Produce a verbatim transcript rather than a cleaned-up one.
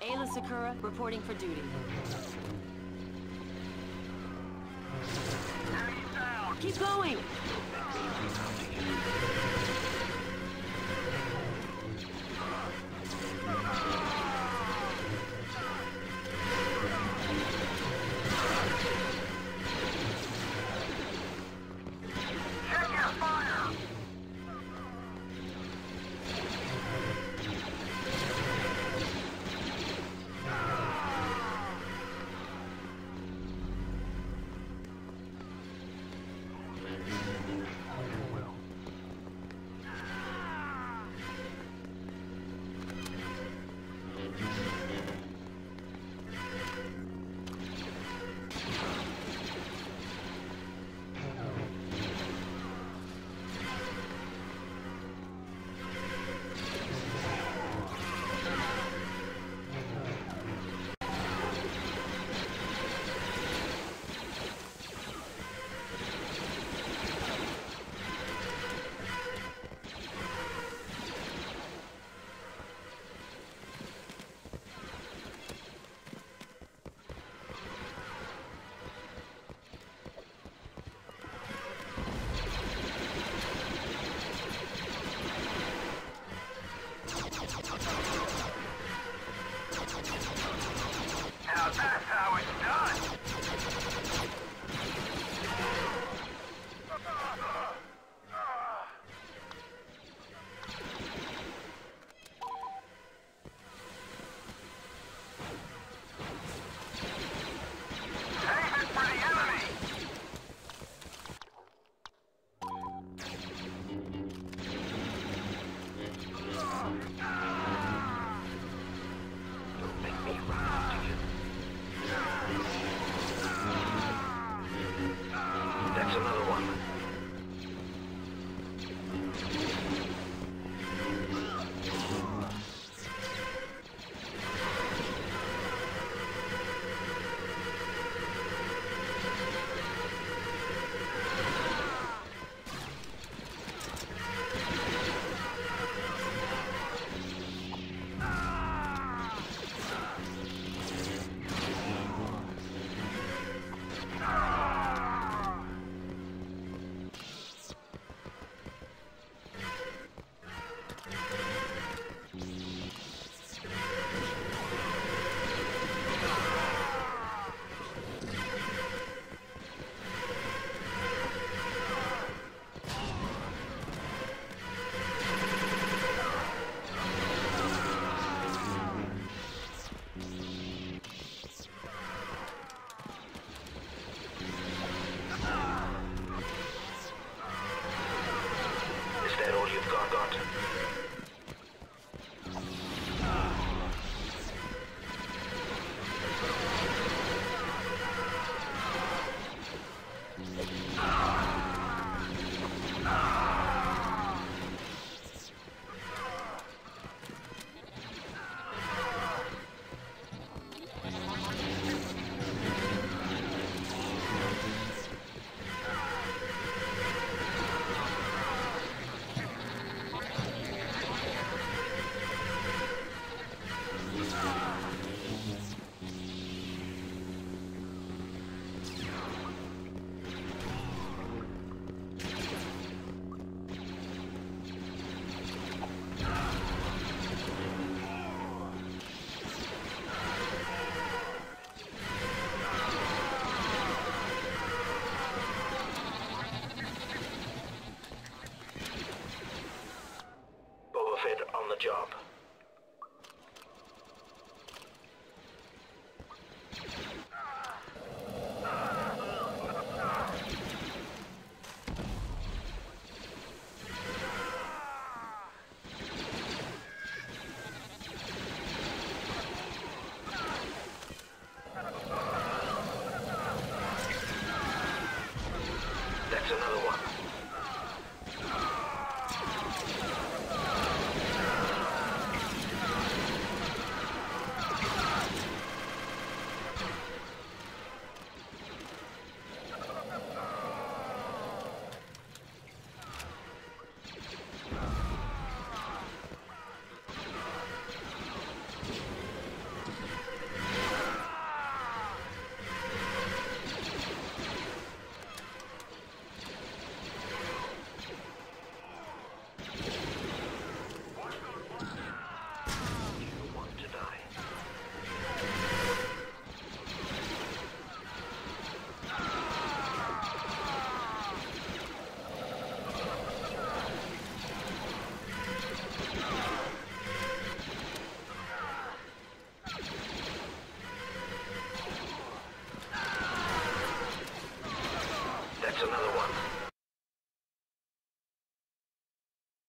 Ayla Sakura, reporting for duty. Keep going!